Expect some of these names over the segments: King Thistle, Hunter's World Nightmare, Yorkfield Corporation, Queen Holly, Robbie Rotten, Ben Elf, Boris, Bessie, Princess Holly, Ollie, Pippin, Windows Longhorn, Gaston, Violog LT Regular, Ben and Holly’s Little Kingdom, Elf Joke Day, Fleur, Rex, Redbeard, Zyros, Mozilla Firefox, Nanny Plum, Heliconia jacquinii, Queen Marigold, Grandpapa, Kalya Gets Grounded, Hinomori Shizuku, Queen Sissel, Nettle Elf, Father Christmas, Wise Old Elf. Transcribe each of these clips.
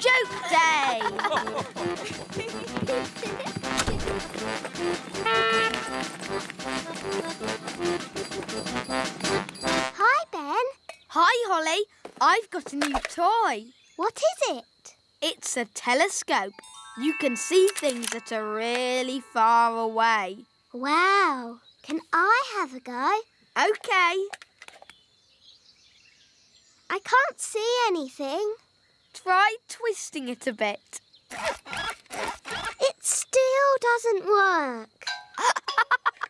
Joke Day. Hi, Ben. Hi, Holly. I've got a new toy. What is it? It's a telescope. You can see things that are really far away. Wow. Can I have a go? OK. I can't see anything. Try twisting it a bit. It still doesn't work.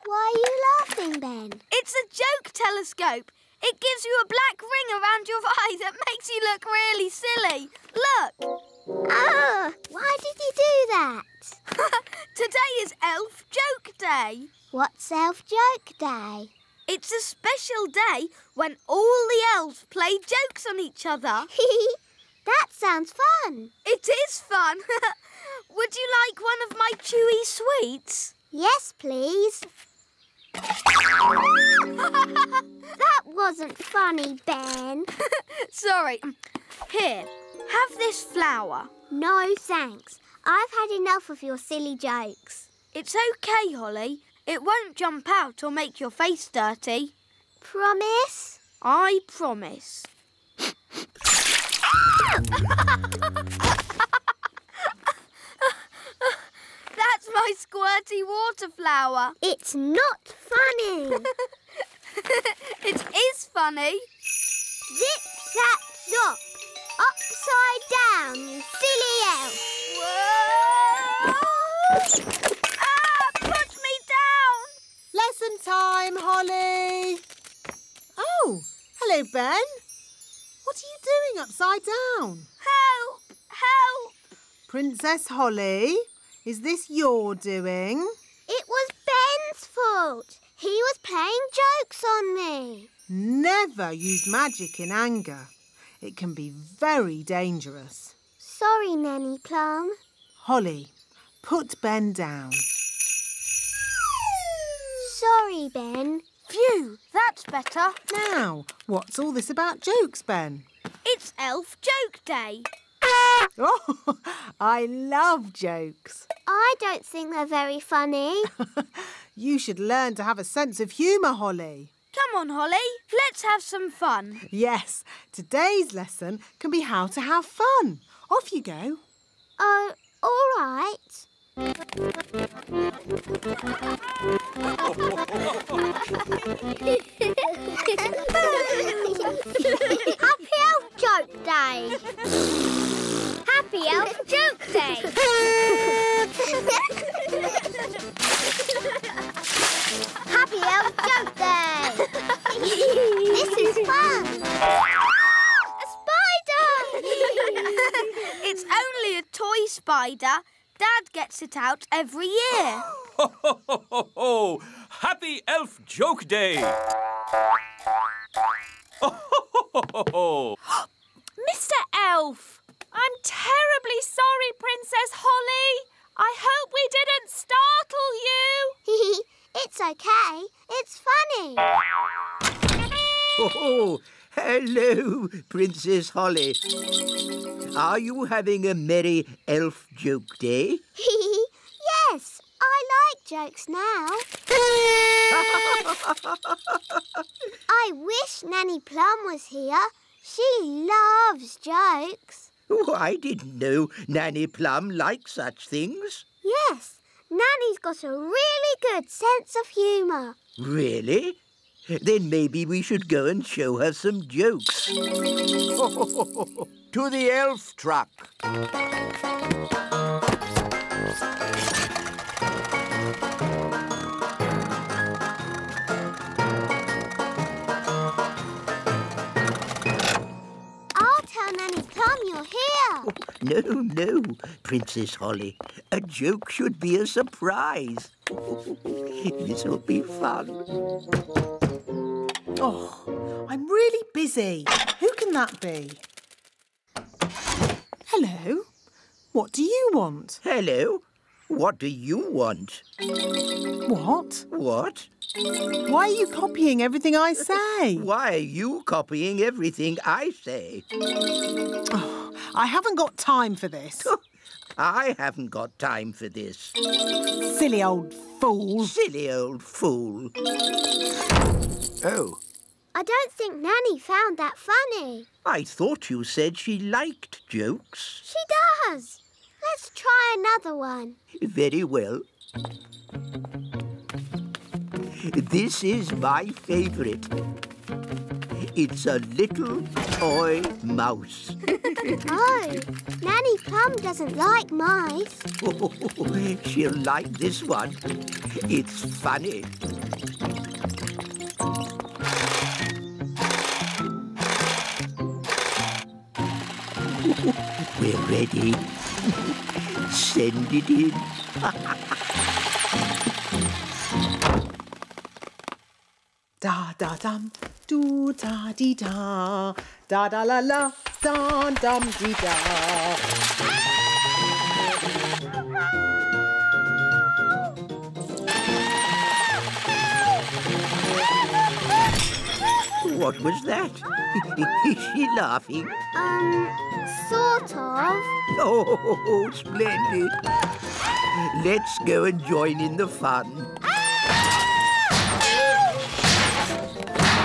Why are you laughing, Ben? It's a joke telescope. It gives you a black ring around your eye that makes you look really silly. Look. Oh, why did you do that? Today is Elf Joke Day. What's Elf Joke Day? It's a special day when all the elves play jokes on each other. That sounds fun. It is fun. Would you like one of my chewy sweets? Yes, please. That wasn't funny, Ben. Sorry. Here, have this flower. No, thanks. I've had enough of your silly jokes. It's OK, Holly. It won't jump out or make your face dirty. Promise? I promise. That's my squirty water flower. It's not funny. It is funny. Zip, zap, zop. Upside down, you silly elf. Whoa! Ah, put me down! Lesson time, Holly. Oh, hello, Ben. What are you doing upside down? Help! Help! Princess Holly, is this your doing? It was Ben's fault. He was playing jokes on me. Never use magic in anger. It can be very dangerous. Sorry, Nanny Plum. Holly, put Ben down. Sorry, Ben. Phew, that's better. Now, what's all this about jokes, Ben? It's Elf Joke Day. Oh, I love jokes. I don't think they're very funny. You should learn to have a sense of humour, Holly. Come on, Holly. Let's have some fun. Yes. Today's lesson can be how to have fun. Off you go. Oh, all right. Happy Elf Joke Day. Happy Elf Joke Day. Happy Elf Joke Day! This is fun! A spider! It's only a toy spider. Dad gets it out every year. Ho, ho, ho, ho, ho. Happy Elf Joke Day! Ho, ho, ho, ho, ho. Mr. Elf! I'm terribly sorry, Princess Holly. I hope we didn't startle you. It's okay. It's funny. Oh, hello, Princess Holly. Are you having a merry elf joke day? Yes, I like jokes now. I wish Nanny Plum was here. She loves jokes. Oh, I didn't know Nanny Plum liked such things. Yes. Nanny's got a really good sense of humour. Really? Then maybe we should go and show her some jokes. To the elf truck. I'll tell Nanny Plum you're here. Oh. No, no, Princess Holly. A joke should be a surprise. This will be fun. Oh, I'm really busy. Who can that be? Hello. What do you want? Hello. What do you want? What? What? Why are you copying everything I say? Why are you copying everything I say? Oh. I haven't got time for this. I haven't got time for this. Silly old fool. Silly old fool. Oh. I don't think Nanny found that funny. I thought you said she liked jokes. She does. Let's try another one. Very well. This is my favourite. It's a little toy mouse. Oh, Nanny Plum doesn't like mice. Oh, she'll like this one. It's funny. We're ready. Send it in. Da-da-dum, do-da-dee-da, da-da-la-la, da-dum-dee-da. What was that? Is she laughing? Sort of. Oh, splendid. Let's go and join in the fun.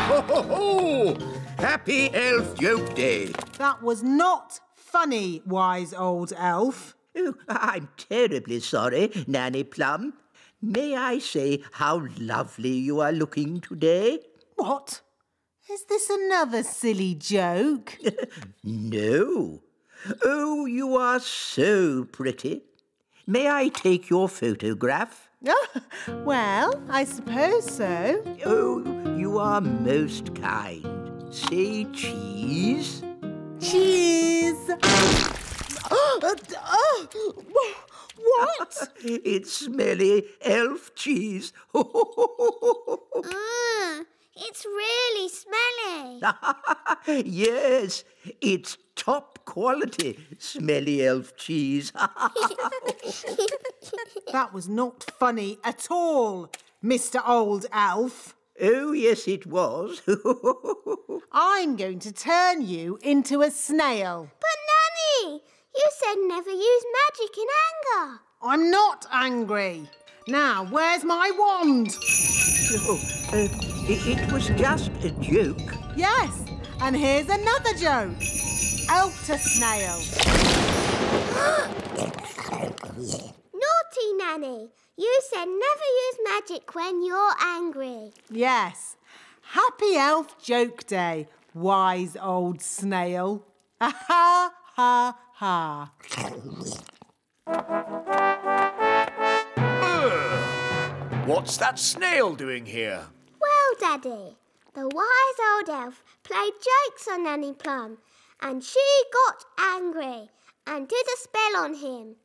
Ho, ho, ho! Happy Elf Joke Day. That was not funny, Wise Old Elf. Oh, I'm terribly sorry, Nanny Plum. May I say how lovely you are looking today? What? Is this another silly joke? No. Oh, you are so pretty. May I take your photograph? Oh, well, I suppose so. Oh, you are most kind. Say cheese. Cheese! What? It's smelly elf cheese. It's really smelly. Yes, it's top quality smelly elf cheese. That was not funny at all, Mr. Old Elf. Oh, yes, it was. I'm going to turn you into a snail. But, Nanny, you said never use magic in anger. I'm not angry. Now, where's my wand? It was just a joke. Yes, and here's another joke. Elf to snail. Naughty Nanny, you said never use magic when you're angry. Yes. Happy Elf Joke Day, Wise Old Snail. Ha ha ha ha. What's that snail doing here? Daddy, the wise old elf played jokes on Nanny Plum and she got angry and did a spell on him.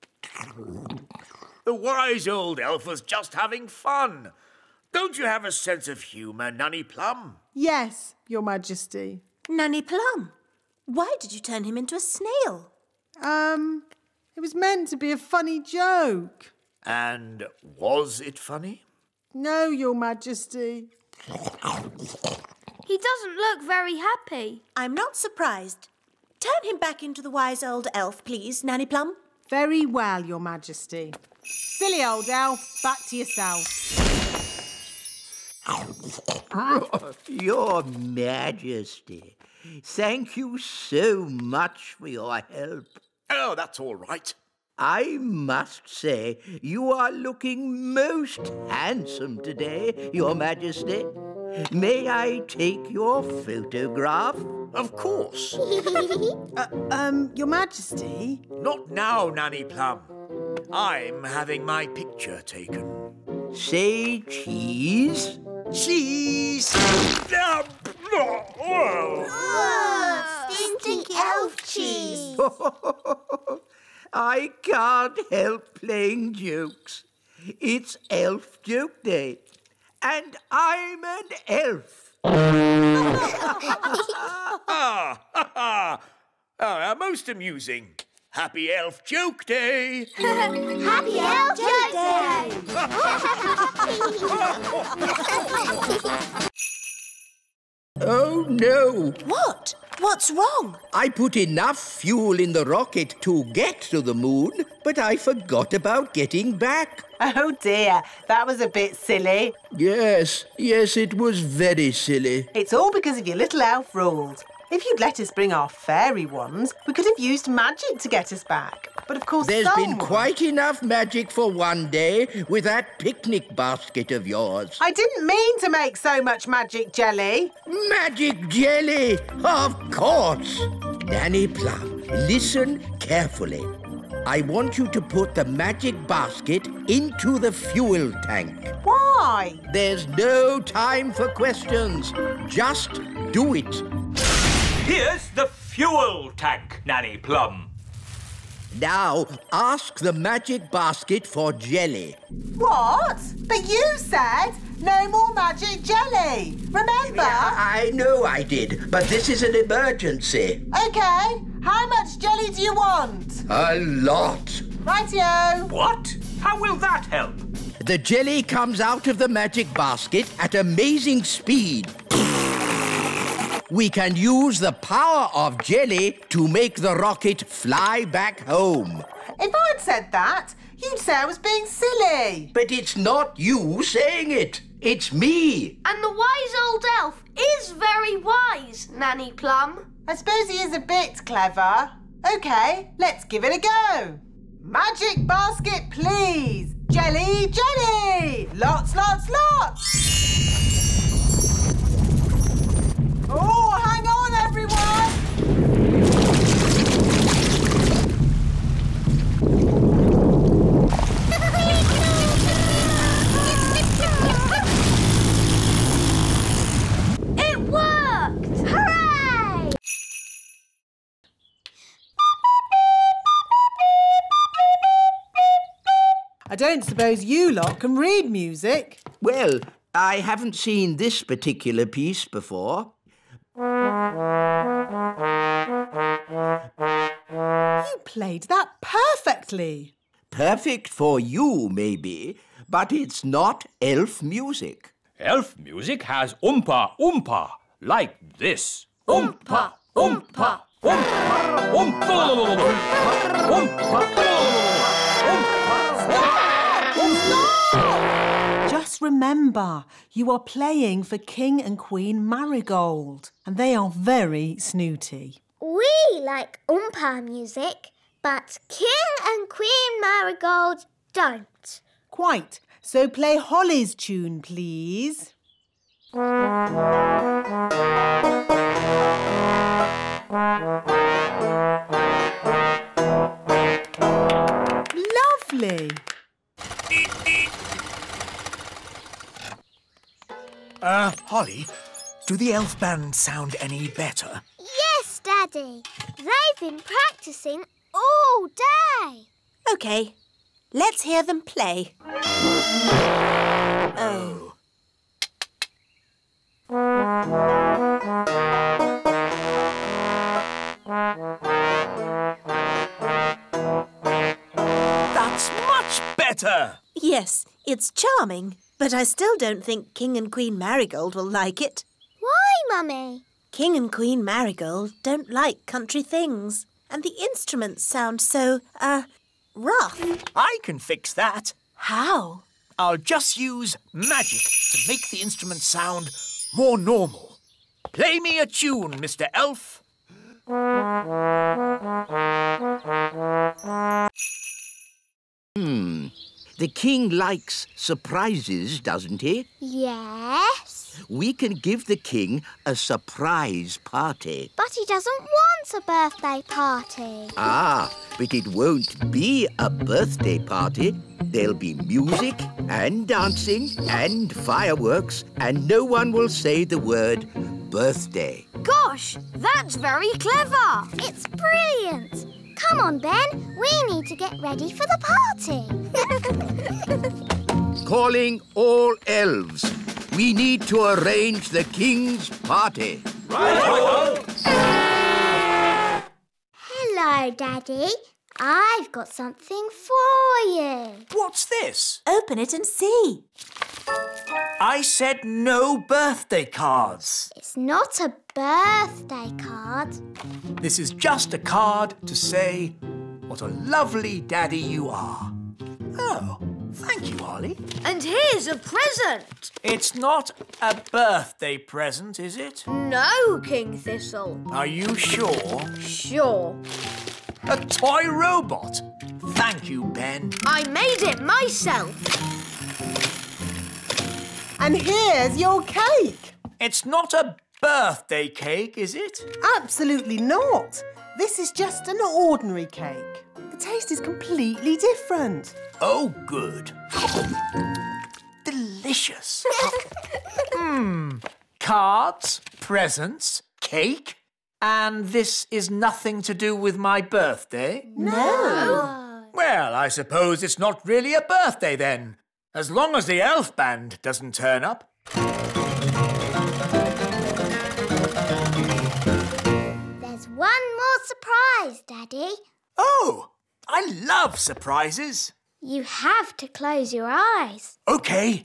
The wise old elf was just having fun. Don't you have a sense of humour, Nanny Plum? Yes, Your Majesty. Nanny Plum, why did you turn him into a snail? It was meant to be a funny joke. And was it funny? No, Your Majesty. He doesn't look very happy. I'm not surprised. Turn him back into the wise old elf, please, Nanny Plum. Very well, Your Majesty. Silly old elf, back to yourself. Your Majesty, thank you so much for your help. Oh, that's all right. I must say, you are looking most handsome today, Your Majesty. May I take your photograph? Of course. Your Majesty? Not now, Nanny Plum. I'm having my picture taken. Say cheese. Cheese! Stinky elf cheese! I can't help playing jokes. It's Elf Joke Day, and I'm an elf. Most amusing. Happy Elf Joke Day. Happy Elf Joke Day. Oh, no. What? What's wrong? I put enough fuel in the rocket to get to the moon, but I forgot about getting back. Oh, dear. That was a bit silly. Yes, it was very silly. It's all because of your little elf rules. If you'd let us bring our fairy wands, we could have used magic to get us back. But of course, There's been quite enough magic for one day with that picnic basket of yours. I didn't mean to make so much magic jelly. Magic jelly? Of course! Nanny Plum, listen carefully. I want you to put the magic basket into the fuel tank. Why? There's no time for questions. Just do it. Here's the fuel tank, Nanny Plum. Now, ask the magic basket for jelly. What? But you said no more magic jelly, remember? Yeah, I know I did, but this is an emergency. OK. How much jelly do you want? A lot. Righty-o. What? How will that help? The jelly comes out of the magic basket at amazing speed. We can use the power of jelly to make the rocket fly back home. If I'd said that, you'd say I was being silly. But it's not you saying it. It's me. And the wise old elf is very wise, Nanny Plum. I suppose he is a bit clever. OK, let's give it a go. Magic basket, please. Jelly, jelly. Lots, lots, lots. Oh, hang on, everyone! It worked! Hooray! I don't suppose you lot can read music. Well, I haven't seen this particular piece before. You played that perfectly. Perfect for you, maybe, but it's not elf music. Elf music has oompa oompa, like this. Oompa oompa oompa oompa oompa. Just remember, you are playing for King and Queen Marigold, and they are very snooty. We like oompa music, but King and Queen Marigold don't. Quite. So play Holly's tune, please. Lovely. Holly, do the elf band sound any better? Yes, Daddy. They've been practising all day. OK, let's hear them play. Oh. That's much better. Yes, it's charming. But I still don't think King and Queen Marigold will like it. Why, Mummy? King and Queen Marigold don't like country things. And the instruments sound so, rough. I can fix that. How? I'll just use magic to make the instruments sound more normal. Play me a tune, Mr. Elf. The king likes surprises, doesn't he? Yes. We can give the king a surprise party. But he doesn't want a birthday party. Ah, but it won't be a birthday party. There'll be music and dancing and fireworks, and no one will say the word birthday. Gosh, that's very clever. It's brilliant. Come on, Ben. We need to get ready for the party. Calling all elves. We need to arrange the king's party. Right-o! Hello, Daddy. I've got something for you. What's this? Open it and see. I said no birthday cards. It's not a birthday card. This is just a card to say, what a lovely daddy you are. Oh, thank you, Ollie. And here's a present. It's not a birthday present, is it? No, King Thistle. Are you sure? Sure. A toy robot. Thank you, Ben. I made it myself. And here's your cake. It's not a birthday cake, is it? Absolutely not. This is just an ordinary cake. The taste is completely different. Oh, good. Delicious. Cards, presents, cake. And this is nothing to do with my birthday? No. Well, I suppose it's not really a birthday then. As long as the elf band doesn't turn up. There's one more surprise, Daddy. Oh, I love surprises. You have to close your eyes. OK.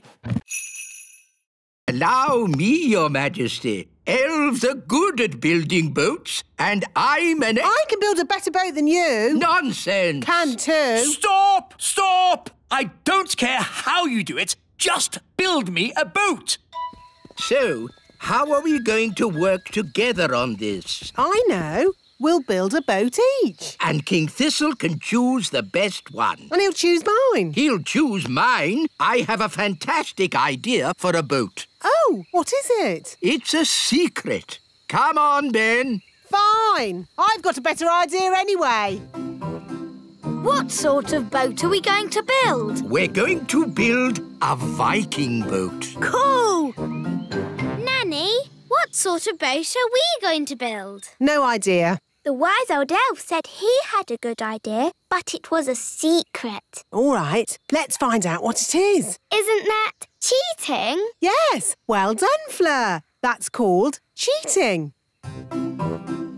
Allow me, Your Majesty. Elves are good at building boats, and I'm an elf. I can build a better boat than you. Nonsense. Can too. Stop! Stop! I don't care how you do it. Just build me a boat. So, how are we going to work together on this? I know. We'll build a boat each. And King Thistle can choose the best one. And he'll choose mine. He'll choose mine. I have a fantastic idea for a boat. Oh, what is it? It's a secret. Come on, Ben. Fine. I've got a better idea anyway. What sort of boat are we going to build? We're going to build a Viking boat. Cool! Nanny, what sort of boat are we going to build? No idea. The wise old elf said he had a good idea, but it was a secret. All right, let's find out what it is. Isn't that cheating? Yes, well done, Fleur. That's called cheating.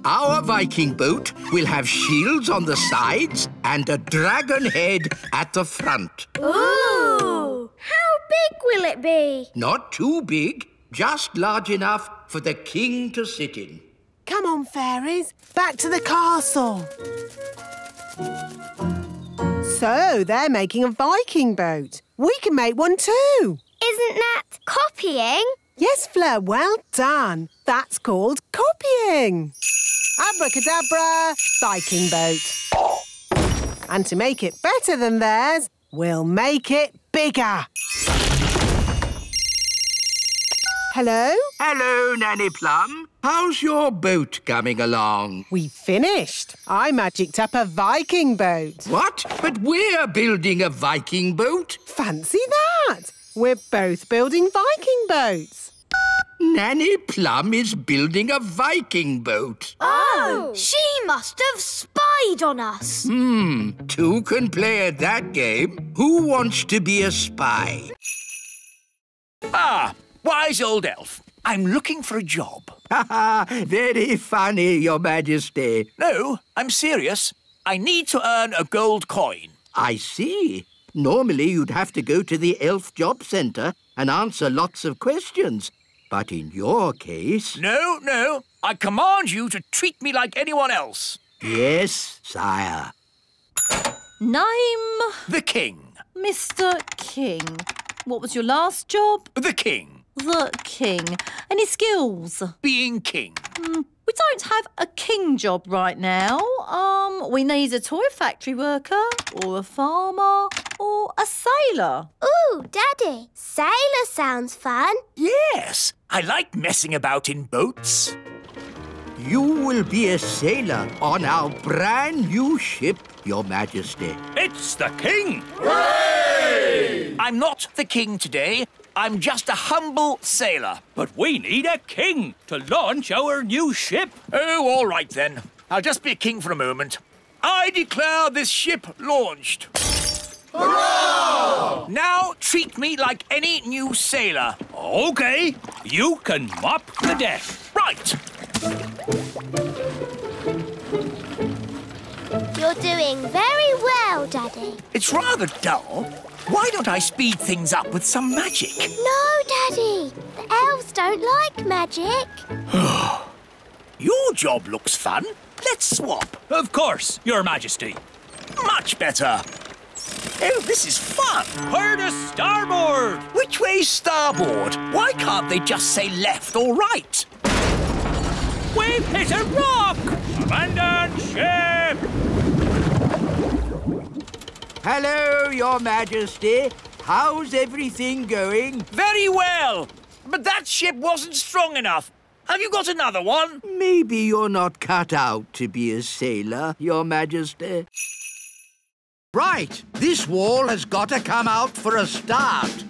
Our Viking boat will have shields on the sides and a dragon head at the front. Ooh! How big will it be? Not too big, just large enough for the king to sit in. Come on, fairies, back to the castle. So they're making a Viking boat. We can make one too. Isn't that copying? Yes, Fleur, well done. That's called copying. Abracadabra, Viking boat. And to make it better than theirs, we'll make it bigger. Hello? Hello, Nanny Plum. How's your boat coming along? We finished. I magicked up a Viking boat. What? But we're building a Viking boat? Fancy that. We're both building Viking boats. Nanny Plum is building a Viking boat. Oh! She must have spied on us. Two can play at that game. Who wants to be a spy? Ah! Wise old elf, I'm looking for a job. Ha ha, very funny, Your Majesty. No, I'm serious. I need to earn a gold coin. I see. Normally you'd have to go to the Elf Job Centre and answer lots of questions. But in your case... No, no. I command you to treat me like anyone else. Yes, sire. Name... The King. Mr. King. What was your last job? The King. The king. Any skills? Being king. We don't have a king job right now. We need a toy factory worker or a farmer or a sailor. Ooh, Daddy, sailor sounds fun. Yes, I like messing about in boats. You will be a sailor on our brand new ship, Your Majesty. It's the king! Hooray! I'm not the king today. I'm just a humble sailor. But we need a king to launch our new ship. Oh, all right then. I'll just be a king for a moment. I declare this ship launched. Hurrah! Now treat me like any new sailor. OK. You can mop the deck. Right. You're doing very well, Daddy. It's rather dull. Why don't I speed things up with some magic? No, Daddy. The elves don't like magic. Your job looks fun. Let's swap. Of course, Your Majesty. Much better. Oh, this is fun. Hard to starboard. Which way's starboard? Why can't they just say left or right? We've hit a rock! Abandon ship! Hello, Your Majesty. How's everything going? Very well. But that ship wasn't strong enough. Have you got another one? Maybe you're not cut out to be a sailor, Your Majesty. Right, this wall has got to come out for a start.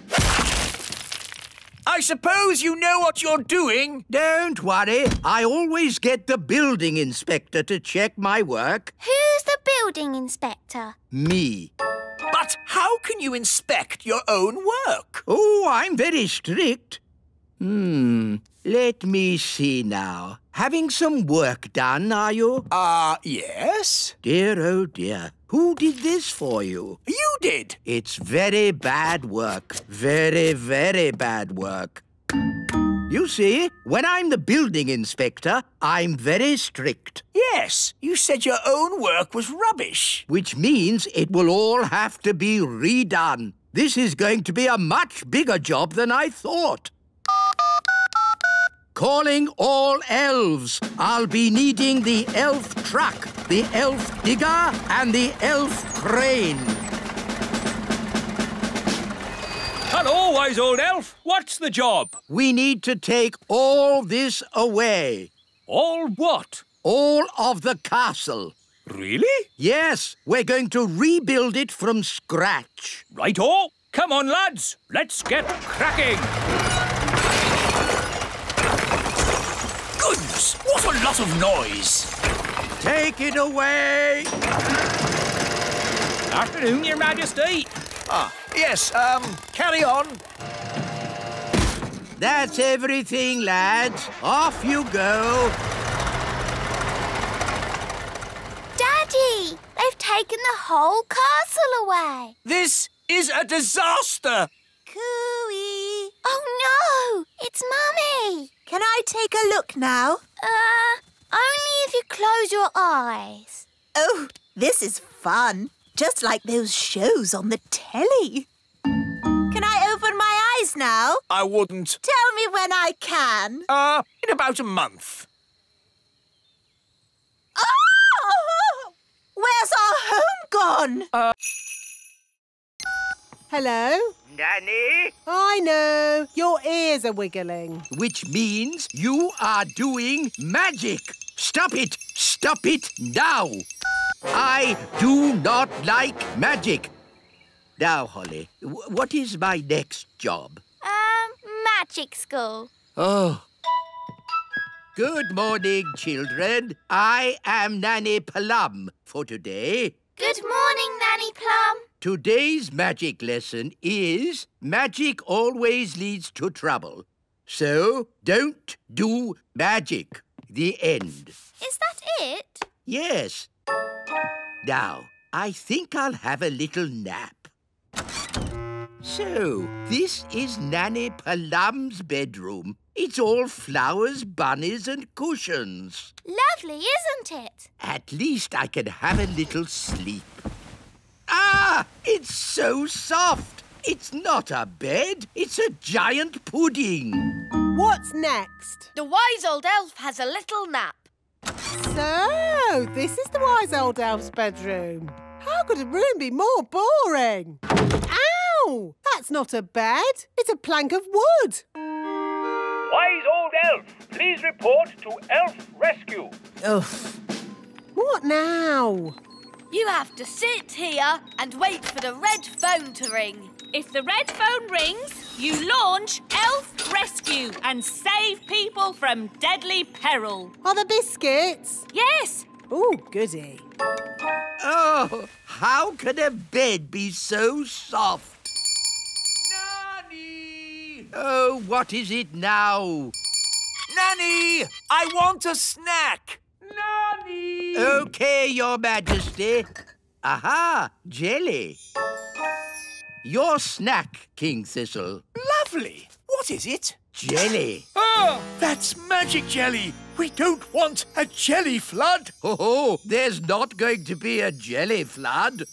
I suppose you know what you're doing. Don't worry. I always get the building inspector to check my work. Who's the building inspector? Me. But how can you inspect your own work? Oh, I'm very strict. Let me see now. Having some work done, are you? Yes. Dear, oh dear. Who did this for you? You did. It's very bad work. Very, very bad work. You see, when I'm the building inspector, I'm very strict. Yes, you said your own work was rubbish. Which means it will all have to be redone. This is going to be a much bigger job than I thought. Calling all elves. I'll be needing the elf truck, the elf digger, and the elf crane. Hello, Wise Old Elf. What's the job? We need to take all this away. All what? All of the castle. Really? Yes. We're going to rebuild it from scratch. Right-o. Come on, lads. Let's get cracking. Goodness, what a lot of noise! Take it away! Afternoon, Your Majesty. Yes, carry on. That's everything, lads. Off you go. Daddy, they've taken the whole castle away. This is a disaster. Cooey. Oh, no! It's Mummy! Can I take a look now? Only if you close your eyes. Oh, this is fun. Just like those shows on the telly. Can I open my eyes now? I wouldn't. Tell me when I can. In about a month. Oh! Where's our home gone? Hello? Nanny? I know. Your ears are wiggling. Which means you are doing magic. Stop it. Stop it now. I do not like magic. Now, Holly, what is my next job? Magic school. Oh. Good morning, children. I am Nanny Plum for today. Good morning, Nanny Plum. Today's magic lesson is magic always leads to trouble. So don't do magic. The end. Is that it? Yes. Now, I think I'll have a little nap. So, this is Nanny Plum's bedroom. It's all flowers, bunnies and cushions. Lovely, isn't it? At least I can have a little sleep. Ah! It's so soft. It's not a bed. It's a giant pudding. What's next? The Wise Old Elf has a little nap. So, this is the Wise Old Elf's bedroom. How could a room be more boring? Ow! That's not a bed. It's a plank of wood. Wise Old Elf, please report to Elf Rescue. Ugh. What now? You have to sit here and wait for the red phone to ring. If the red phone rings, you launch Elf Rescue and save people from deadly peril. Are the biscuits? Yes. Oh, goody. Oh, how could a bed be so soft? Nanny! Oh, what is it now? Nanny, I want a snack. Nanny! Okay, Your Majesty. Aha, jelly. Your snack, King Thistle. Lovely. What is it? Jelly. Oh, that's magic jelly. We don't want a jelly flood. Oh, there's not going to be a jelly flood.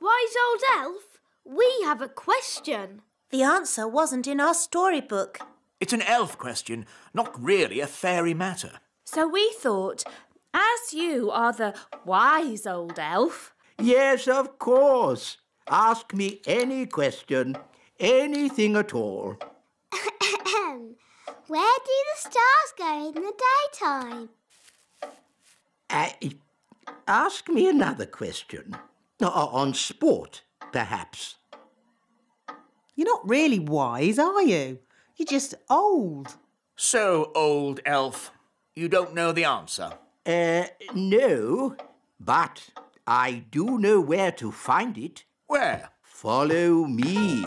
Wise Old Elf, we have a question. The answer wasn't in our storybook. It's an elf question, not really a fairy matter. So we thought, as you are the wise old elf... Yes, of course. Ask me any question, anything at all. Where do the stars go in the daytime? Ask me another question. On sport, perhaps. You're not really wise, are you? You're just old. So, old elf, you don't know the answer? No, but I do know where to find it. Where? Follow me.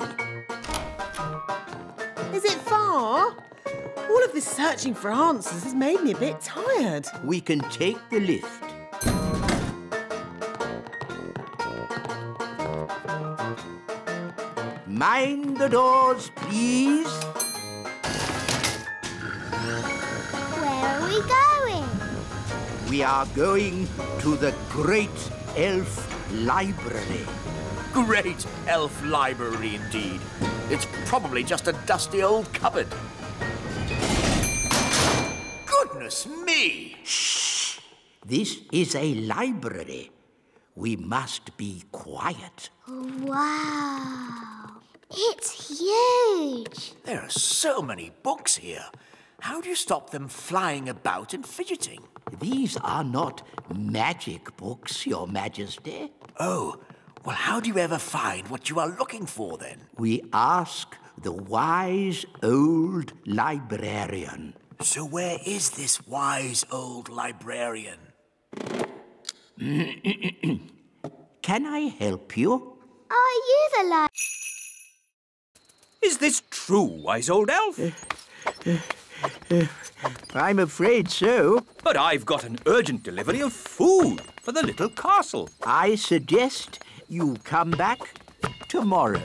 Is it far? All of this searching for answers has made me a bit tired. We can take the lift. Mind the doors, please. Where are we going? We are going to the Great Elf Library. Great Elf Library, indeed. It's probably just a dusty old cupboard. Goodness me! Shh! This is a library. We must be quiet. Wow! It's huge. There are so many books here. How do you stop them flying about and fidgeting? These are not magic books, Your Majesty. Oh, well, how do you ever find what you are looking for, then? We ask the wise old librarian. So where is this wise old librarian? Can I help you? Are you the librarian? Is this true, wise old elf? I'm afraid so. But I've got an urgent delivery of food for the little castle. I suggest you come back tomorrow.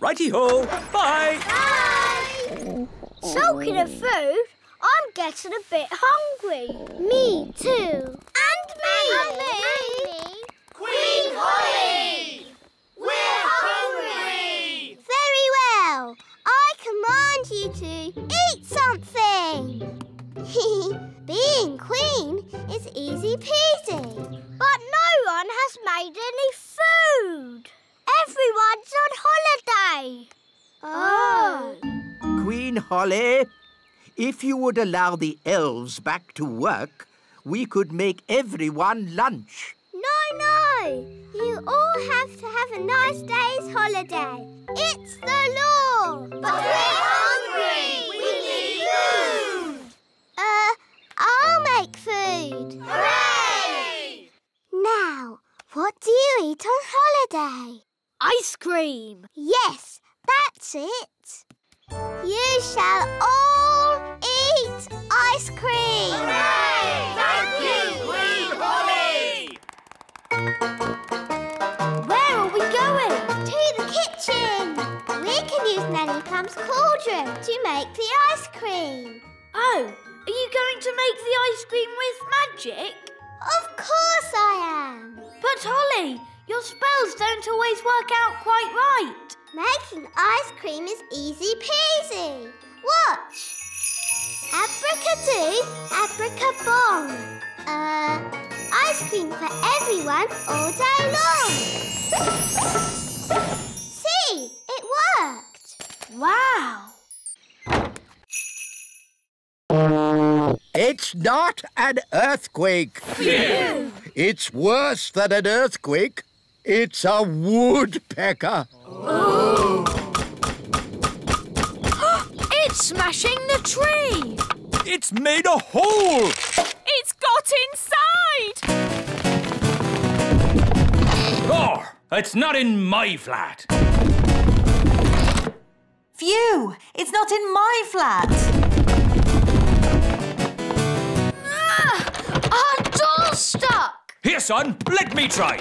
Righty-ho. Bye. Bye. Talking of food, I'm getting a bit hungry. Me too. And me. Queen Holly! We're hungry! Very well. I command you to eat something. Being queen is easy peasy. But no one has made any food. Everyone's on holiday. Oh. Queen Holly, if you would allow the elves back to work, we could make everyone lunch. No! You all have to have a nice day's holiday. It's the law! But we're hungry! We need food! I'll make food! Hooray! Now, what do you eat on holiday? Ice cream! Yes, that's it! You shall all eat ice cream! Hooray! Thank you, Queen Holly! Where are we going? To the kitchen. We can use Nanny Plum's cauldron to make the ice cream. Oh, are you going to make the ice cream with magic? Of course I am. But Holly, your spells don't always work out quite right. Making ice cream is easy peasy. Watch. Abracadoo, abracabong. Ice cream for everyone all day long. See, it worked. Wow. It's not an earthquake. Phew. It's worse than an earthquake. It's a woodpecker. Oh. It's smashing the tree. It's made a hole. It's got inside! Oh, it's not in my flat! Phew! It's not in my flat! Ah, our Here, son, let me try.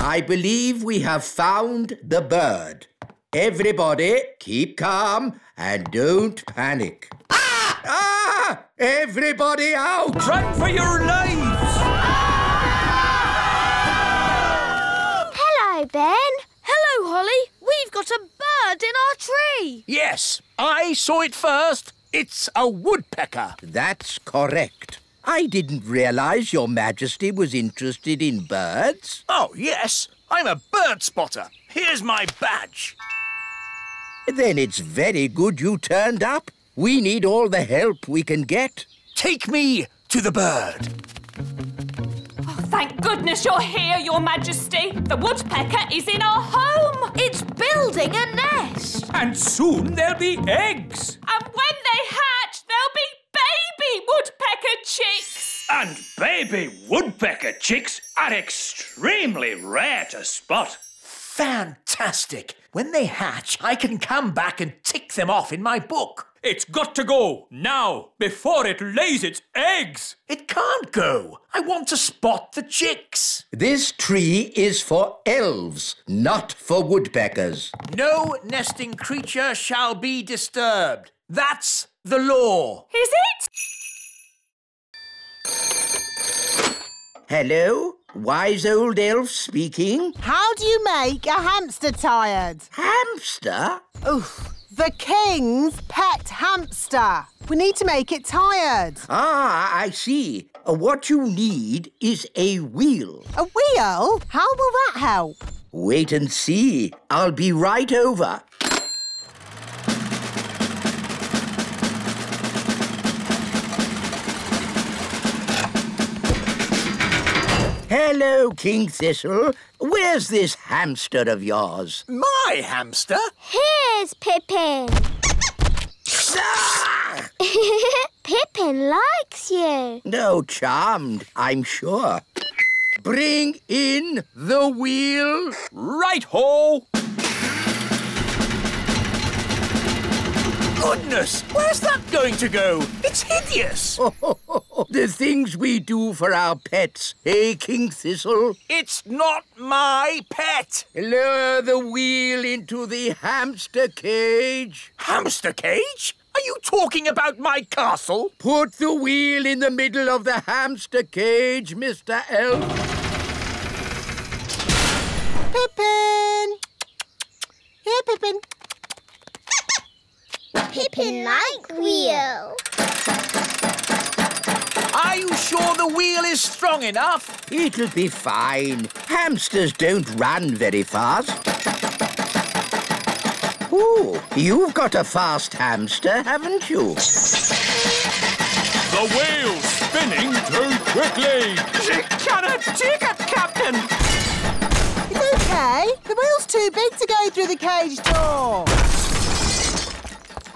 I believe we have found the bird. Everybody, keep calm and don't panic. Ah! Ah! Everybody out! Run for your lives! Ah! Hello, Ben. Hello, Holly. We've got a bird in our tree. Yes, I saw it first. It's a woodpecker. That's correct. I didn't realise Your Majesty was interested in birds. Oh, yes. I'm a bird spotter. Here's my badge. Then it's very good you turned up. We need all the help we can get. Take me to the bird. Oh, thank goodness you're here, Your Majesty. The woodpecker is in our home. It's building a nest. And soon there'll be eggs. And when they hatch, there'll be baby woodpecker chicks. And baby woodpecker chicks are extremely rare to spot. Fantastic. When they hatch, I can come back and tick them off in my book. It's got to go, now, before it lays its eggs. It can't go. I want to spot the chicks. This tree is for elves, not for woodpeckers. No nesting creature shall be disturbed. That's the law. Is it? Hello? Wise Old Elf speaking. How do you make a hamster tired? Hamster? Oof. The king's pet hamster. We need to make it tired. Ah, I see. What you need is a wheel. A wheel? How will that help? Wait and see. I'll be right over. Hello, King Thistle. Where's this hamster of yours? My hamster? Here's Pippin. Ah! Pippin likes you. No, charmed, I'm sure. Bring in the wheel. Right ho! Goodness, where's that going to go? It's hideous. Oh, the things we do for our pets, eh, King Thistle? It's not my pet. Lower the wheel into the hamster cage. Hamster cage? Are you talking about my castle? Put the wheel in the middle of the hamster cage, Mr. Elf. Pippin! Here, Pippin. Pippin like wheel. Are you sure the wheel is strong enough? It'll be fine. Hamsters don't run very fast. Ooh, you've got a fast hamster, haven't you? The wheel's spinning too quickly. Take it, Captain. It's OK. The wheel's too big to go through the cage door.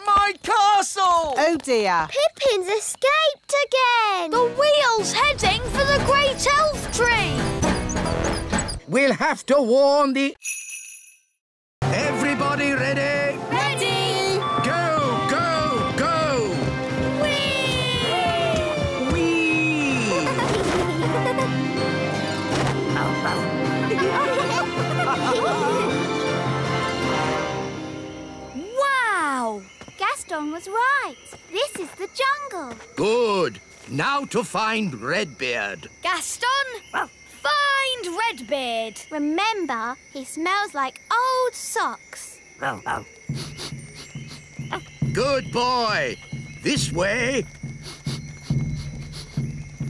My castle! Oh, dear. Pippin's escaped again. The wheel's heading for the Great Elf Tree. We'll have to warn the... Everybody ready? Ready! Go, go, go! Whee! Whee! Wow! Gaston was right. This is the jungle. Good. Now to find Redbeard. Gaston, find Redbeard. Remember, he smells like old socks. Good boy. This way.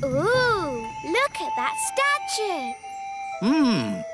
Ooh, look at that statue.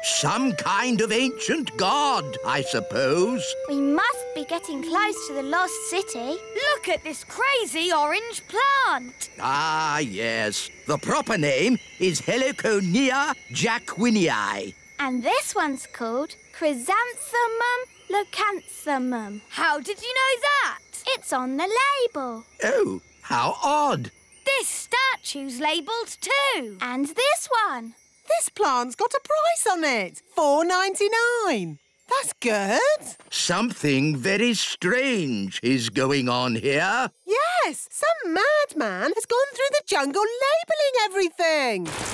Some kind of ancient god, I suppose. We must be getting close to the lost city. Look at this crazy orange plant. Ah, yes. The proper name is Heliconia jacquinii. And this one's called Chrysanthemum locanthemum. How did you know that? It's on the label. Oh, how odd. This statue's labelled too. And this one. This plant's got a price on it, $4.99. That's good. Something very strange is going on here. Yes, some madman has gone through the jungle labelling everything.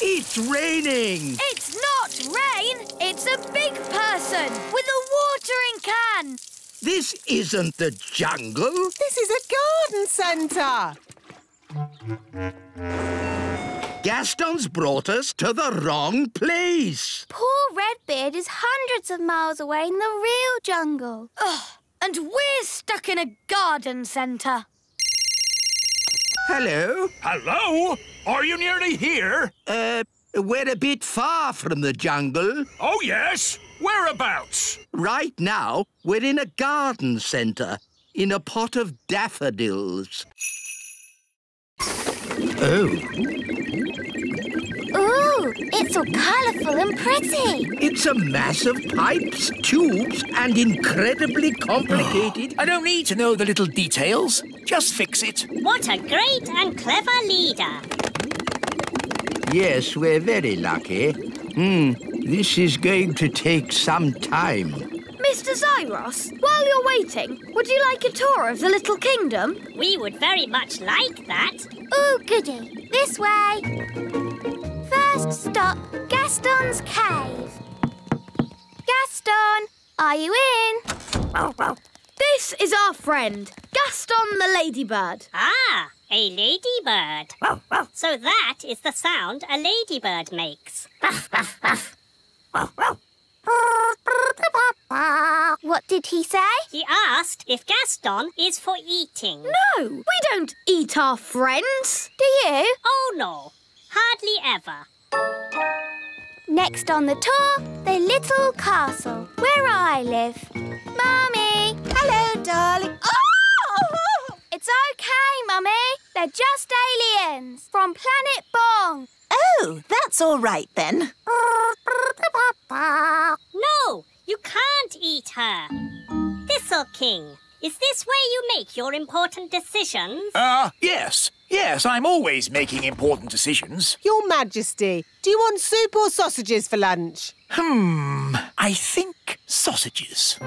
It's raining! It's not rain, it's a big person with a watering can. This isn't the jungle. This is a garden centre. Gaston's brought us to the wrong place. Poor Redbeard is hundreds of miles away in the real jungle. Ugh, and we're stuck in a garden centre. Hello? Hello? Are you nearly here? We're a bit far from the jungle. Oh, yes? Whereabouts? Right now, we're in a garden centre, in a pot of daffodils. Oh. Ooh, it's all colourful and pretty. It's a mass of pipes, tubes and incredibly complicated... I don't need to know the little details. Just fix it. What a great and clever leader. Yes, we're very lucky. This is going to take some time. Mr. Zyros, while you're waiting, would you like a tour of the Little Kingdom? We would very much like that. Oh, goody. This way. First stop, Gaston's cave. Gaston, are you in? Oh, well. This is our friend, Gaston the ladybird. Ah, a ladybird. Wow, wow. So that is the sound a ladybird makes. Wow, wow. What did he say? He asked if Gaston is for eating. No, we don't eat our friends. Do you? Oh, no. Hardly ever. Next on the tour, the little castle, where I live. Mummy! Hello, darling. Oh! It's OK, Mummy. They're just aliens from Planet Bong. Oh, that's all right, then. No, you can't eat her. Thistle King, is this where you make your important decisions? Yes. Yes, I'm always making important decisions. Your Majesty, do you want soup or sausages for lunch? I think sausages.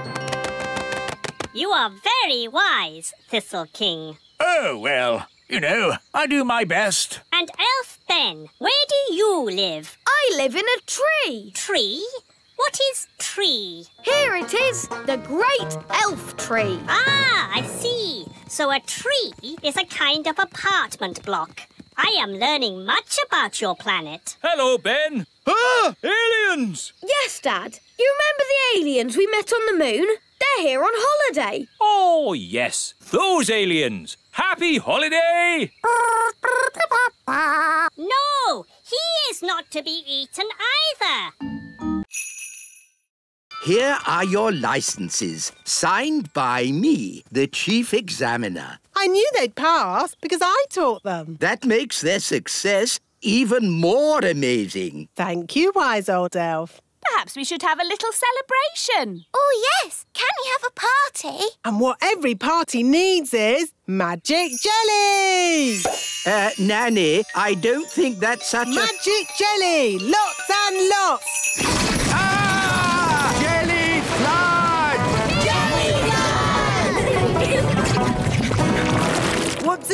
You are very wise, Thistle King. Oh, well, you know, I do my best. And Elf Ben, where do you live? I live in a tree. Tree? What is tree? Here it is, the great elf tree. Ah, I see. So a tree is a kind of apartment block. I am learning much about your planet. Hello, Ben. Ah, aliens! Yes, Dad. You remember the aliens we met on the moon? They're here on holiday. Oh, yes. Those aliens. Happy holiday! No, he is not to be eaten either. Here are your licenses, signed by me, the chief examiner. I knew they'd pass because I taught them. That makes their success even more amazing. Thank you, wise old elf. Perhaps we should have a little celebration. Oh, yes. Can we have a party? And what every party needs is magic jelly. Nanny, I don't think that's such a... Magic jelly, lots and lots.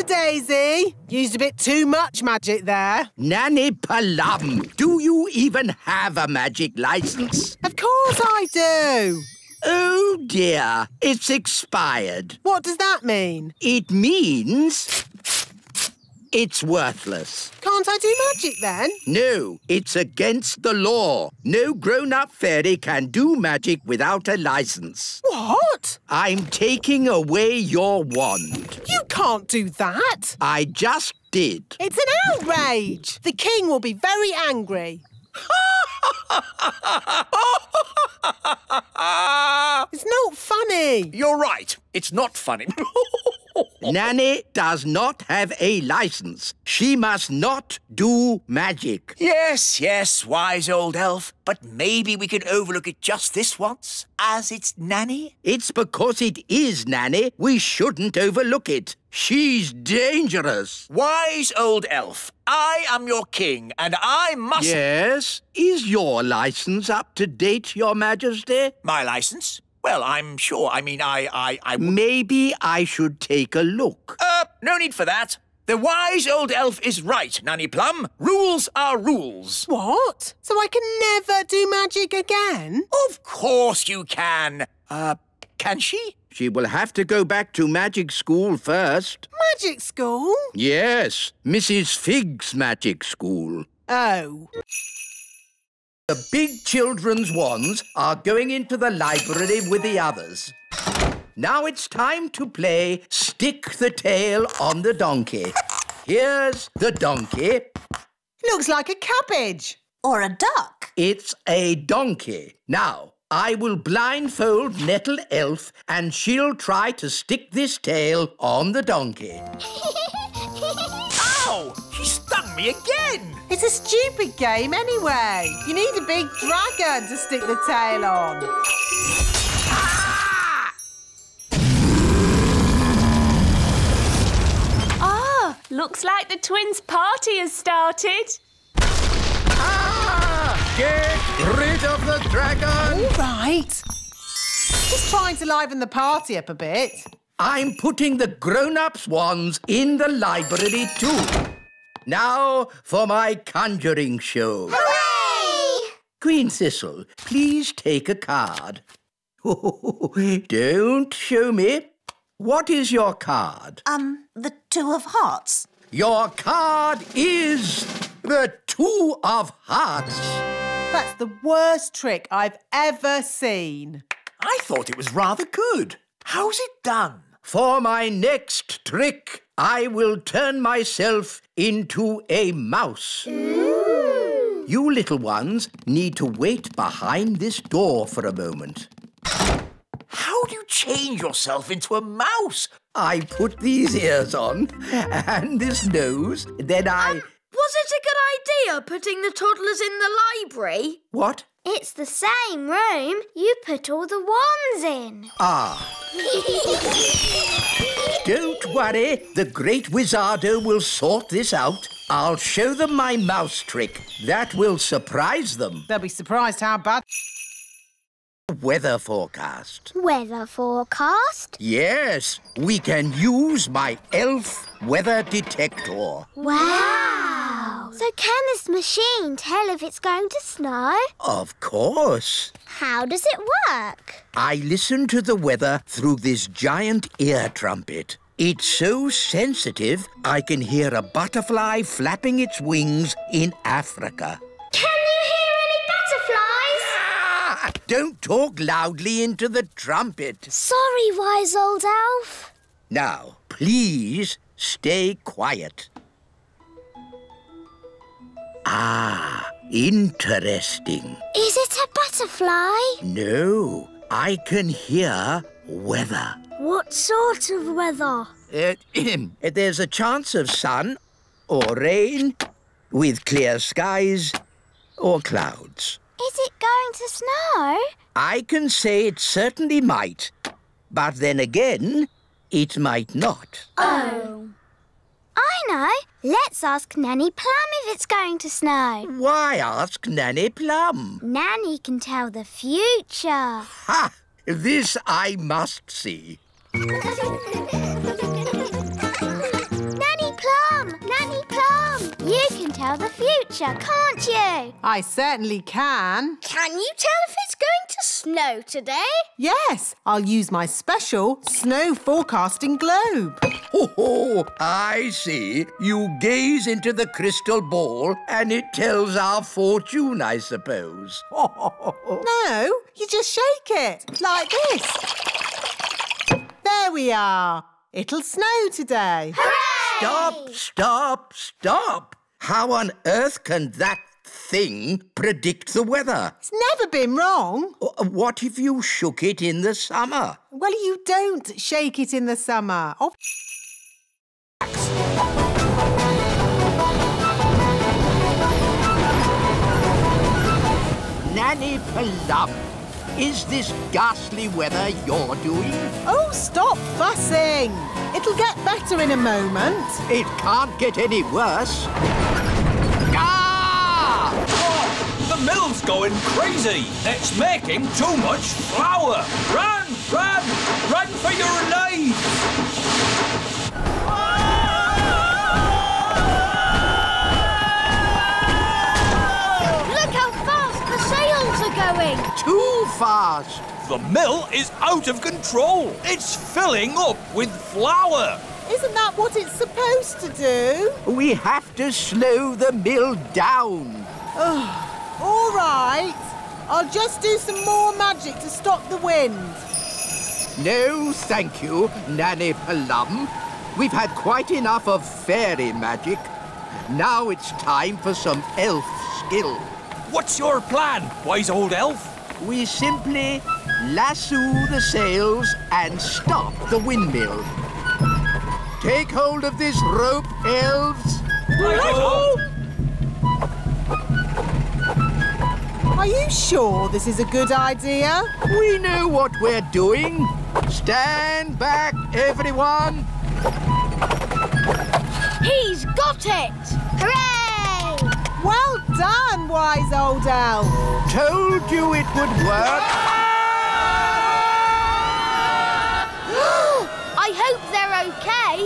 Daisy, used a bit too much magic there. Nanny Plum, do you even have a magic licence? Of course I do. Oh, dear. It's expired. What does that mean? It means it's worthless. Can't I do magic then? No, it's against the law. No grown-up fairy can do magic without a licence. What? I'm taking away your wand. You can't do that. I just did. It's an outrage. The king will be very angry. It's not funny. You're right. It's not funny. Nanny does not have a license. She must not do magic. Yes, yes, wise old elf. But maybe we can overlook it just this once, as it's Nanny. It's because it is Nanny. We shouldn't overlook it. She's dangerous. Wise old elf, I am your king, and I must... Yes? Is your licence up to date, Your Majesty? My licence? Well, I'm sure. I mean, Maybe I should take a look. No need for that. The wise old elf is right, Nanny Plum. Rules are rules. What? So I can never do magic again? Of course you can. Can she? She will have to go back to magic school first. Magic school? Yes, Mrs. Fig's magic school. Oh. The big children's wands are going into the library with the others. Now it's time to play Stick the Tail on the Donkey. Here's the donkey. Looks like a cabbage. Or a duck. It's a donkey. Now, I will blindfold Nettle Elf and she'll try to stick this tail on the donkey. Ow! She stung me again! It's a stupid game anyway. You need a big dragon to stick the tail on. Ah! Oh, looks like the twins' party has started. Ah! Get rid of the dragon! All right. Just trying to liven the party up a bit. I'm putting the grown-ups' wands in the library too. Now for my conjuring show. Hooray! Queen Sissel, please take a card. Don't show me. What is your card? The Two of Hearts. Your card is the Two of Hearts. That's the worst trick I've ever seen. I thought it was rather good. How's it done? For my next trick, I will turn myself into a mouse. Ooh. You little ones need to wait behind this door for a moment. How do you change yourself into a mouse? I put these ears on and this nose, then I... was it a good idea putting the toddlers in the library? What? It's the same room you put all the wands in. Ah. Don't worry, the great wizardo will sort this out. I'll show them my mouse trick. That will surprise them. They'll be surprised how bad... Weather forecast. Weather forecast? Yes, we can use my elf weather detector. Wow! So can this machine tell if it's going to snow? Of course. How does it work? I listen to the weather through this giant ear trumpet. It's so sensitive, I can hear a butterfly flapping its wings in Africa. Can you hear any butterflies? Ah, don't talk loudly into the trumpet. Sorry, wise old elf. Now, please stay quiet. Ah, interesting. Is it a butterfly? No, I can hear weather. What sort of weather? There's a chance of sun or rain with clear skies or clouds. Is it going to snow? I can say it certainly might, but then again, it might not. Oh. I know. Let's ask Nanny Plum if it's going to snow. Why ask Nanny Plum? Nanny can tell the future. Ha! This I must see. Nanny Plum! Nanny Plum! You can tell the future, can't you? I certainly can. Can you tell if it's going to snow today? Yes, I'll use my special snow forecasting globe. Oh, I see. You gaze into the crystal ball and it tells our fortune, I suppose. No, you just shake it, like this. There we are. It'll snow today. Hooray! Stop, stop, stop. How on earth can that thing predict the weather? It's never been wrong. What if you shook it in the summer? Well, you don't shake it in the summer. Oh. Nanny Plum, is this ghastly weather you're doing? Oh, stop fussing! It'll get better in a moment. It can't get any worse. Ah! Oh, the mill's going crazy. It's making too much flour. Run, run, run for your life! Going. Too fast! The mill is out of control. It's filling up with flour. Isn't that what it's supposed to do? We have to slow the mill down. Oh, all right. I'll just do some more magic to stop the wind. No, thank you, Nanny Plum. We've had quite enough of fairy magic. Now it's time for some elf skill. What's your plan, Wise Old Elf? We simply lasso the sails and stop the windmill. Take hold of this rope, elves. Right-o! Are you sure this is a good idea? We know what we're doing. Stand back, everyone. He's got it! Hooray! Well done, Wise Old Elf. Told you it would work. I hope they're okay.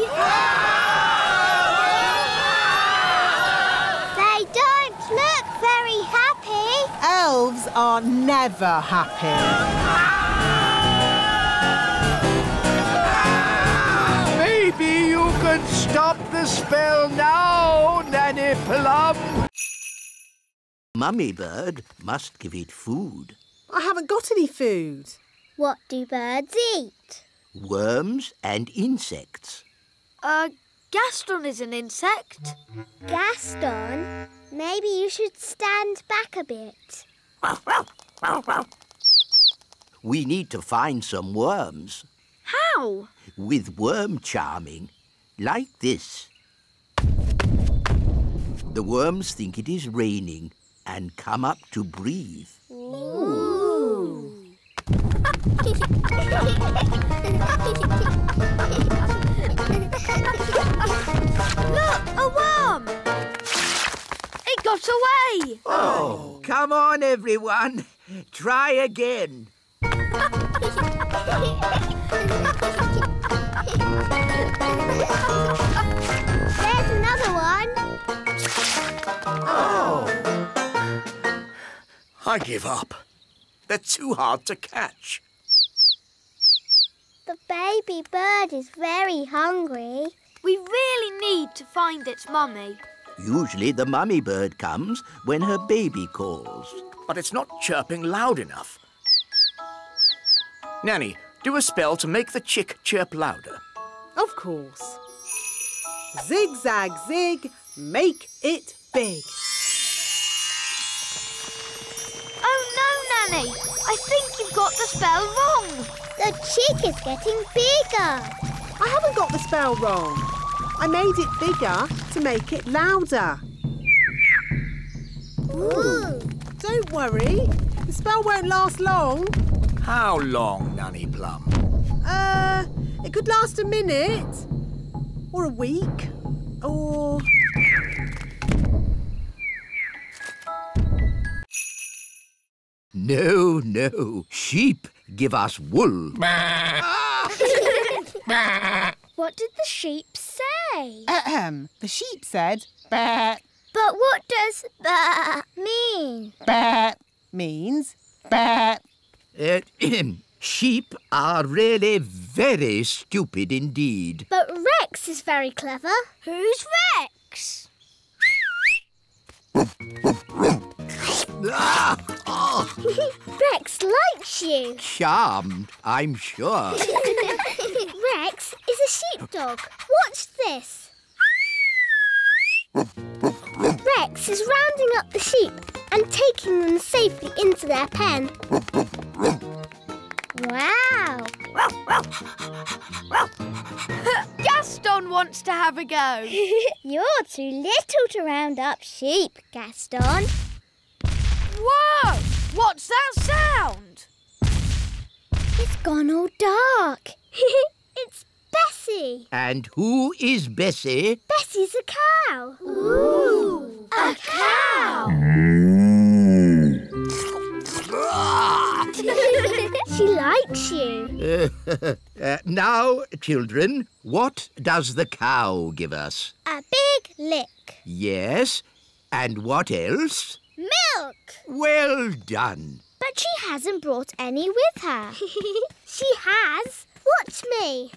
They don't look very happy. Elves are never happy. Maybe you could stop the spell now, Nanny Plum. Mummy bird must give it food. I haven't got any food. What do birds eat? Worms and insects. Gaston is an insect. Gaston? Maybe you should stand back a bit. We need to find some worms. How? With worm charming, like this. The worms think it is raining and come up to breathe. Ooh. Look, a worm! It got away! Oh, come on, everyone. Try again. There's another one. Oh! I give up. They're too hard to catch. The baby bird is very hungry. We really need to find its mummy. Usually the mummy bird comes when her baby calls. But it's not chirping loud enough. Nanny, do a spell to make the chick chirp louder. Of course. Zig-zag zig, make it big. Oh, no, Nanny. I think you've got the spell wrong. The chick is getting bigger. I haven't got the spell wrong. I made it bigger to make it louder. Ooh. Don't worry. The spell won't last long. How long, Nanny Plum? It could last a minute. Or a week. Or... No, no. Sheep give us wool. What did the sheep say? The sheep said, bah. But what does bah mean? Bah means bah. Sheep are really very stupid indeed. But Rex is very clever. Who's Rex? Rex likes you. Charmed, I'm sure. Rex is a sheepdog. Watch this. Rex is rounding up the sheep and taking them safely into their pen. Wow. Gaston wants to have a go. You're too little to round up sheep, Gaston. Whoa! What's that sound? It's gone all dark. It's Bessie. And who is Bessie? Bessie's a cow. Ooh, a cow! She likes you. Now, children, what does the cow give us? A big lick. Yes. And what else? Milk. Well done. But she hasn't brought any with her. She has. Watch me.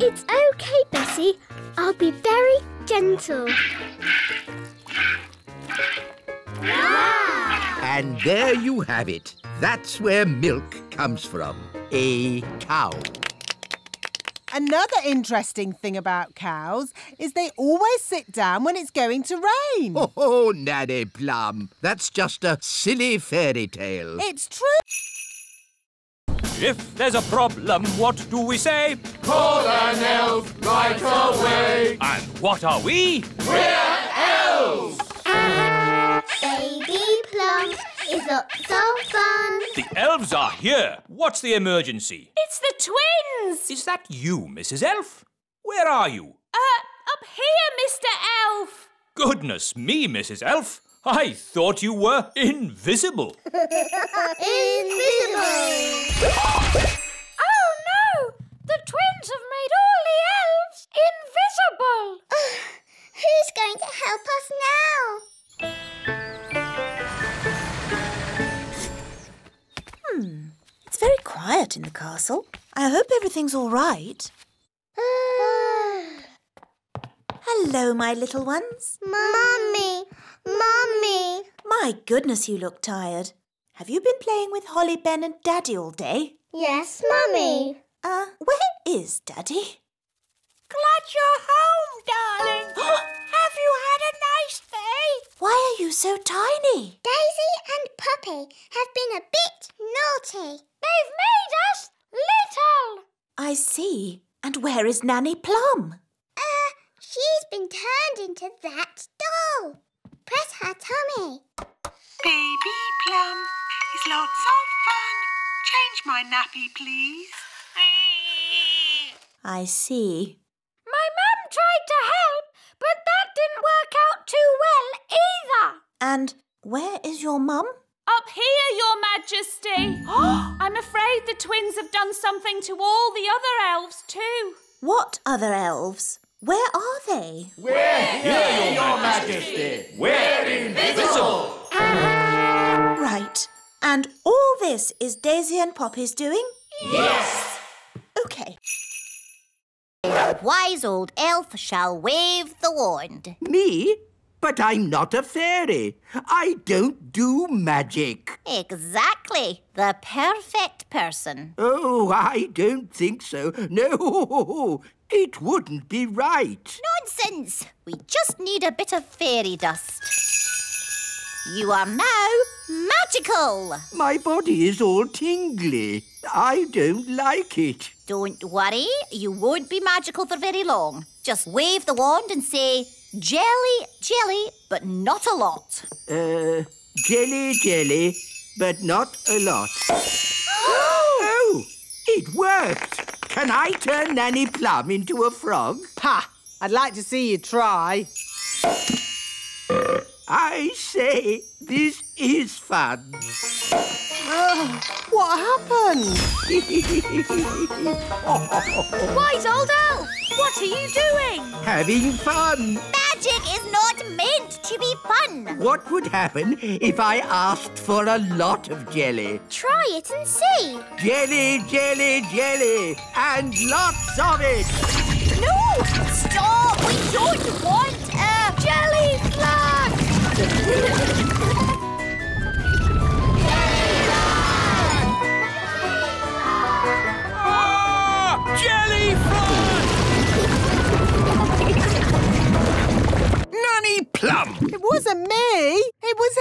It's OK, Bessie. I'll be very gentle. Wow! And there you have it. That's where milk comes from. A cow. Another interesting thing about cows is they always sit down when it's going to rain. Oh, Nanny Plum, that's just a silly fairy tale. It's true. If there's a problem, what do we say? Call an elf right away. And what are we? We're elves. Baby Plum is lots of fun. The elves are here. What's the emergency? It's the twins. Is that you, Mrs. Elf? Where are you? Up here, Mr. Elf. Goodness me, Mrs. Elf. I thought you were invisible. Invisible. Oh, no. The twins have made all the elves invisible. Who's going to help us now? It's very quiet in the castle. I hope everything's all right. Hello, my little ones. Mummy! Mummy! My goodness, you look tired. Have you been playing with Holly, Ben and Daddy all day? Yes, Mummy. Where is Daddy? Glad you're home, darling. Have you had a nice day? Why are you so tiny? Daisy and Puppy have been a bit naughty. They've made us little. I see. And where is Nanny Plum? She's been turned into that doll. Press her tummy. Baby Plum is lots of fun. Change my nappy, please. I see. My mum tried to help, but that didn't work out too well either. And where is your mum? Up here, Your Majesty. I'm afraid the twins have done something to all the other elves too. What other elves? Where are they? We're here, Your Majesty. We're invisible. Right. And all this is Daisy and Poppy's doing? Yes. OK. Wise Old Elf shall wave the wand. Me? But I'm not a fairy. I don't do magic. Exactly. The perfect person. Oh, I don't think so. No, it wouldn't be right. Nonsense. We just need a bit of fairy dust. You are now magical. My body is all tingly. I don't like it. Don't worry, you won't be magical for very long. Just wave the wand and say, jelly, jelly, but not a lot. Jelly, jelly, but not a lot. Oh, it worked. Can I turn Nanny Plum into a frog? Ha! I'd like to see you try. I say, this is fun. What happened? Wise Old Elf, what are you doing? Having fun. Magic is not meant to be fun. What would happen if I asked for a lot of jelly? Try it and see. Jelly, jelly, jelly, and lots of it. No, stop. We don't want a jelly flag. Jelly frog! Nanny Plum! It wasn't me, it was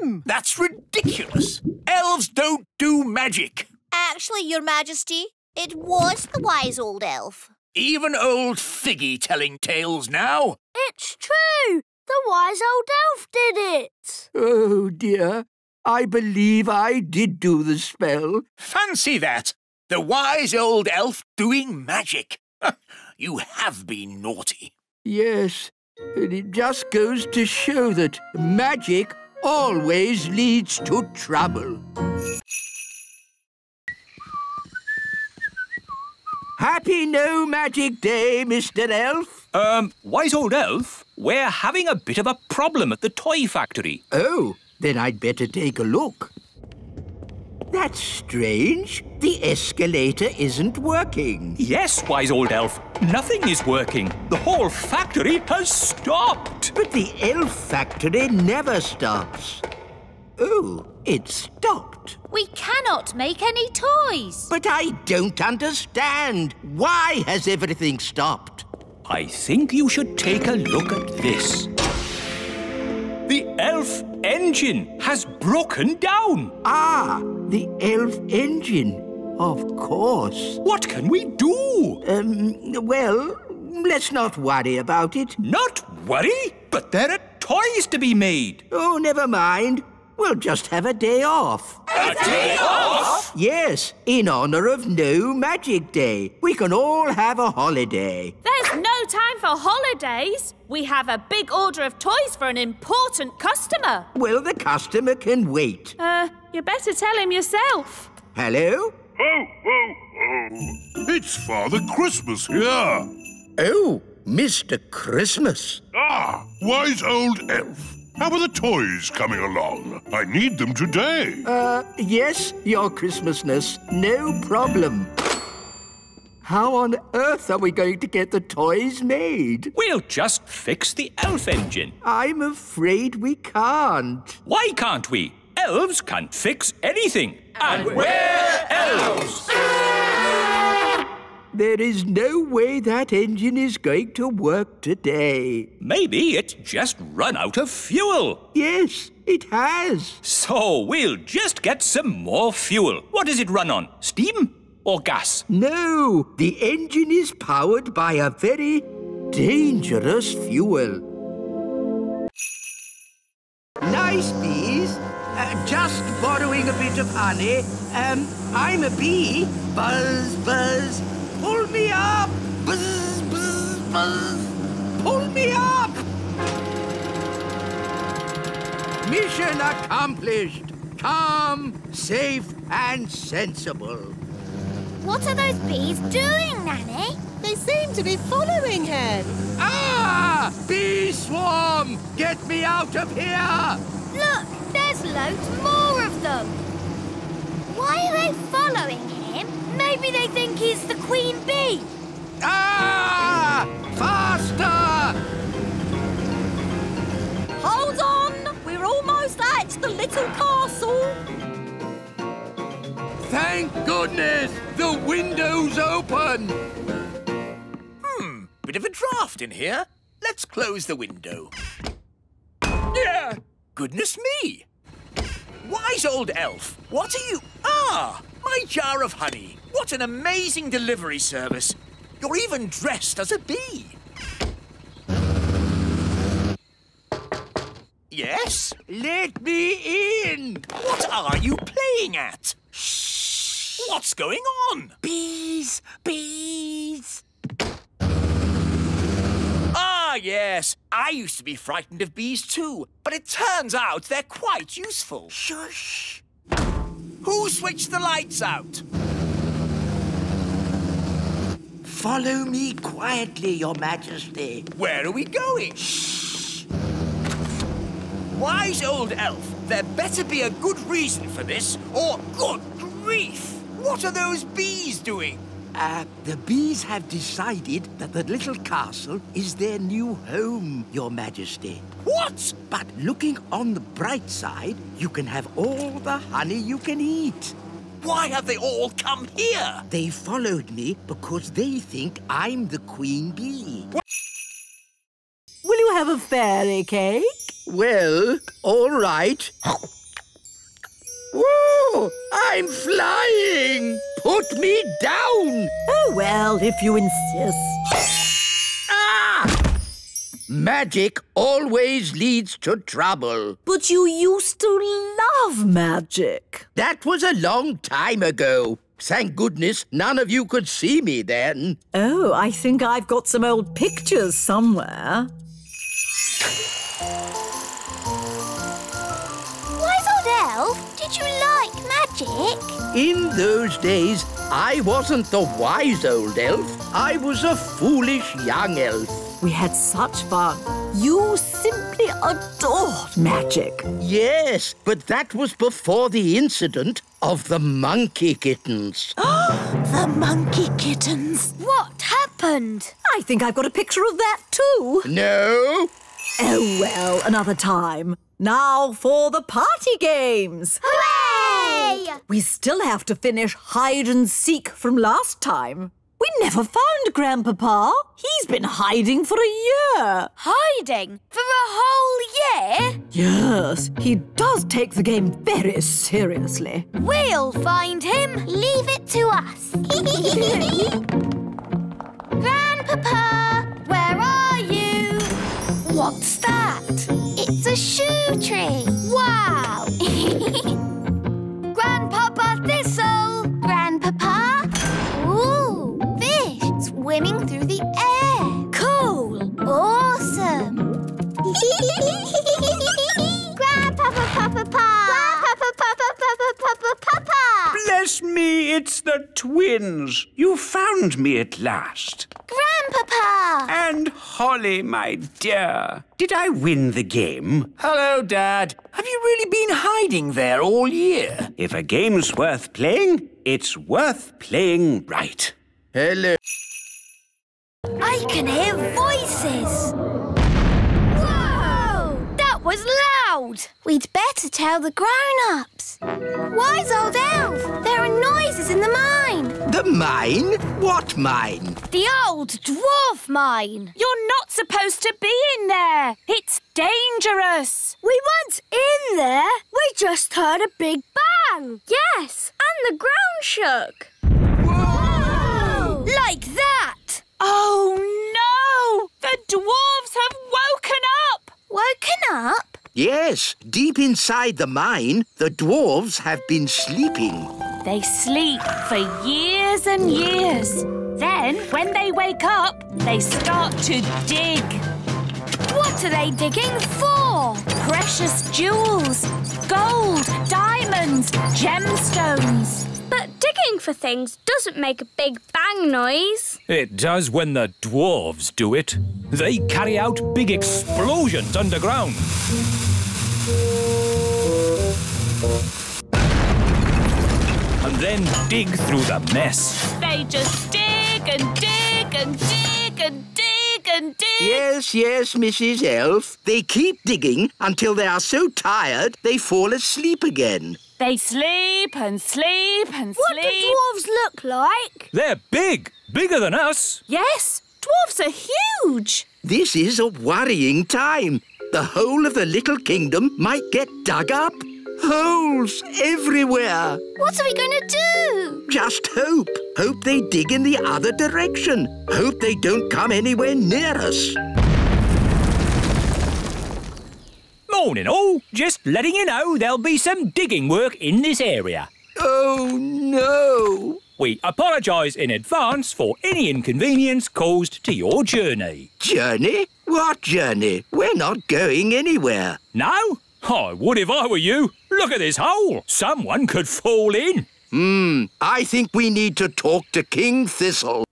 him! That's ridiculous! Elves don't do magic! Actually, Your Majesty, it was the Wise Old Elf. Even old Figgy telling tales now? It's true! The wise old elf did it. Oh, dear. I believe I did do the spell. Fancy that. The wise old elf doing magic. You have been naughty. Yes, and it just goes to show that magic always leads to trouble. Happy No Magic Day, Mr. Elf. Wise old elf, we're having a bit of a problem at the toy factory. Oh, then I'd better take a look. That's strange. The escalator isn't working. Yes, wise old elf. Nothing is working. The whole factory has stopped. But the elf factory never stops. Oh, it stopped. We cannot make any toys. But I don't understand. Why has everything stopped? I think you should take a look at this. The elf engine has broken down. Ah, the elf engine. Of course. What can we do? Well, let's not worry about it. Not worry? But there are toys to be made. Oh, never mind. We'll just have a day off. A day off? Yes, in honour of No Magic Day. We can all have a holiday. There's no time for holidays. We have a big order of toys for an important customer. Well, the customer can wait. You better tell him yourself. Hello? Ho, ho, ho. It's Father Christmas here. Oh, Mr. Christmas. Ah, wise old elf. How are the toys coming along? I need them today. Yes, your Christmasness. No problem. How on earth are we going to get the toys made? We'll just fix the elf engine. I'm afraid we can't. Why can't we? Elves can fix anything. And we're elves! There is no way that engine is going to work today. Maybe it's just run out of fuel. Yes, it has. So we'll just get some more fuel. What does it run on? Steam or gas? No, the engine is powered by a very dangerous fuel. Nice bees. Just borrowing a bit of honey. I'm a bee. Buzz, buzz. Pull me up! Buzz, buzz, buzz! Pull me up! Mission accomplished. Calm, safe and sensible. What are those bees doing, Nanny? They seem to be following her. Ah! Bee swarm! Get me out of here! Look, there's loads more of them. Why are they following him? Maybe they think he's the queen bee. Ah! Faster! Hold on! We're almost at the little castle. Thank goodness! The window's open! Bit of a draft in here. Let's close the window. Yeah! Goodness me! Wise old elf, what are you... Ah! My jar of honey. What an amazing delivery service. You're even dressed as a bee. Yes? Let me in. What are you playing at? Shh. What's going on? Bees, bees. Ah, yes. I used to be frightened of bees too, but it turns out they're quite useful. Shush. Who switched the lights out? Follow me quietly, Your Majesty. Where are we going? Shh! Wise old elf, there better be a good reason for this, or good grief! What are those bees doing? The bees have decided that the little castle is their new home, Your Majesty. What? But looking on the bright side, you can have all the honey you can eat. Why have they all come here? They followed me because they think I'm the queen bee. What? Will you have a fairy cake? Well, all right. Whoa! I'm flying! Put me down! Oh, well, if you insist. Ah! Magic always leads to trouble. But you used to love magic. That was a long time ago. Thank goodness none of you could see me then. Oh, I think I've got some old pictures somewhere. Wise Old Elf, did you like magic? In those days, I wasn't the wise old elf. I was a foolish young elf. We had such fun. You simply adored magic. Yes, but that was before the incident of the monkey kittens. The monkey kittens? What happened? I think I've got a picture of that too. No. Oh, well, another time. Now for the party games. Hooray! We still have to finish hide and seek from last time. We never found Grandpapa. He's been hiding for a year. Hiding? For a whole year? Yes, he does take the game very seriously. We'll find him. Leave it to us. Grandpapa, where are you? What's that? It's a shoe tree. Wow! Grandpapa Thistle. Grandpapa? Ooh! Swimming through the air. Cool! Awesome! Grandpapa, Papa, Papa! Grandpapa, Papa, Papa, Papa, Papa! Bless me, it's the twins. You found me at last. Grandpapa! And Holly, my dear. Did I win the game? Hello, Dad. Have you really been hiding there all year? If a game's worth playing, it's worth playing right. Hello. I can hear voices. Whoa! That was loud. We'd better tell the grown-ups. Wise Old Elf, there are noises in the mine. The mine? What mine? The old dwarf mine. You're not supposed to be in there. It's dangerous. We weren't in there. We just heard a big bang. Yes, and the ground shook. Whoa! Like that. Oh, no! The dwarves have woken up! Woken up? Yes, deep inside the mine, the dwarves have been sleeping. They sleep for years and years. Then, when they wake up, they start to dig. What are they digging for? Precious jewels, gold, diamonds, gemstones. But digging for things doesn't make a big bang noise. It does when the dwarves do it. They carry out big explosions underground. And then dig through the mess. They just dig and dig and dig and dig. Yes, yes, Mrs. Elf. They keep digging until they are so tired they fall asleep again. They sleep and sleep and sleep. What do dwarves look like? They're big, bigger than us. Yes, dwarves are huge. This is a worrying time. The whole of the little kingdom might get dug up. Holes everywhere. What are we going to do? Just hope. Hope they dig in the other direction. Hope they don't come anywhere near us. Morning all. Just letting you know there'll be some digging work in this area. Oh, no. We apologise in advance for any inconvenience caused to your journey. Journey? What journey? We're not going anywhere. No? I would if I were you. Look at this hole. Someone could fall in. I think we need to talk to King Thistle.